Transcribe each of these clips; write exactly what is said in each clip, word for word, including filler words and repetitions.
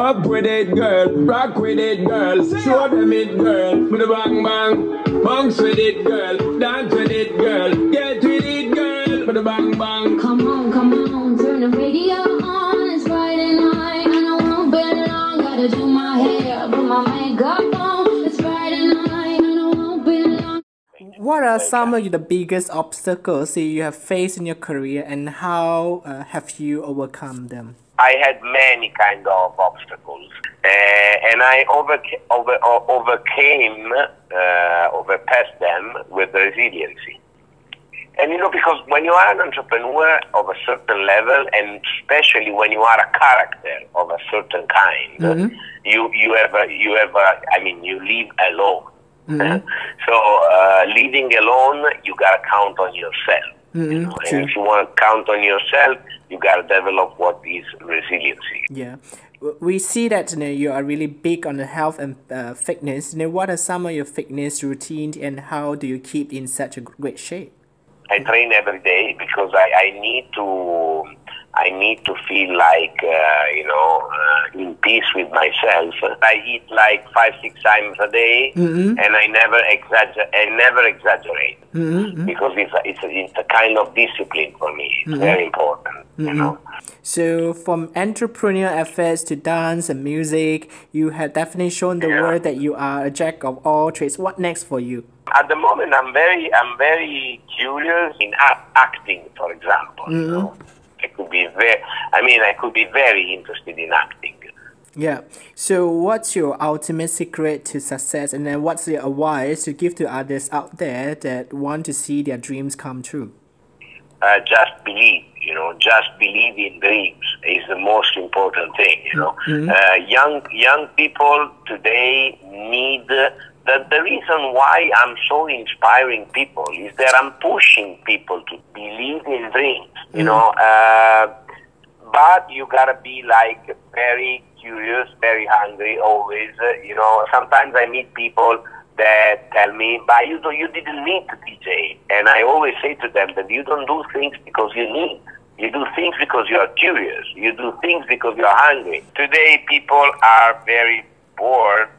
Up with it, girl. Rock with it, girl. Show them it, girl. With a bang bang. Bounce with it, girl. Dance with it, girl. Get with it, girl. With a bang bang. Come on, come on. Turn the radio on. It's Friday night and I won't be long. Gotta do my hair, put my makeup on. It's Friday night and I won't be long. What are some of the biggest obstacles that you have faced in your career, and how uh, have you overcome them? I had many kind of obstacles, uh, and I overca over, over, overcame, uh, overpassed them with resiliency. And you know, because when you are an entrepreneur of a certain level, and especially when you are a character of a certain kind, mm-hmm. you you have a, you have a, I mean, you live alone. Mm-hmm. So uh, living alone, you gotta count on yourself. Mm-hmm. You know? And if you want to count on yourself, you gotta develop what is resiliency. Yeah, we see that you know, you are really big on the health and uh, fitness. You know, what are some of your fitness routines, and how do you keep in such a great shape? I train every day because I, I need to I need to feel like uh, you know uh, in peace with myself. I eat like five six times a day, mm-hmm. and I never exaggerate. I never exaggerate mm-hmm. because it's a, it's a, it's a kind of discipline for me. It's mm-hmm. very important, mm-hmm. you know. So from entrepreneurial efforts to dance and music, you have definitely shown the yeah. world that you are a jack of all trades. What next for you? At the moment, I'm very, I'm very curious in acting, for example. Mm-hmm. you know? I could be very, I mean, I could be very interested in acting. Yeah. So, what's your ultimate secret to success, and then what's your advice to give to others out there that want to see their dreams come true? Uh, just believe, you know. Just believe in dreams is the most important thing, you know. Mm-hmm. uh, young, young people today need. Uh, That the reason why I'm so inspiring people is that I'm pushing people to believe in dreams, you mm-hmm. know. Uh, but you gotta be like very curious, very hungry always. Uh, you know, sometimes I meet people that tell me, "But you do, you didn't need to D J," and I always say to them that you don't do things because you need. You do things because you are curious. You do things because you are hungry. Today, people are very bored.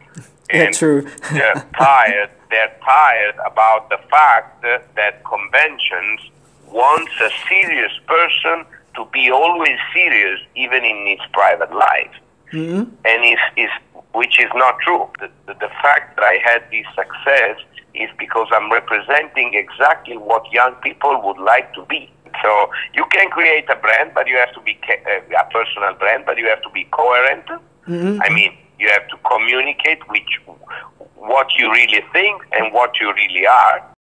And yeah, true. they're tired. They're tired about the fact that conventions wants a serious person to be always serious, even in his private life, mm-hmm. and is is which is not true. The, the, the fact that I had this success is because I'm representing exactly what young people would like to be. So you can create a brand, but you have to be a personal brand, but you have to be coherent. Mm-hmm. I mean. You have to communicate which, what you really think and what you really are.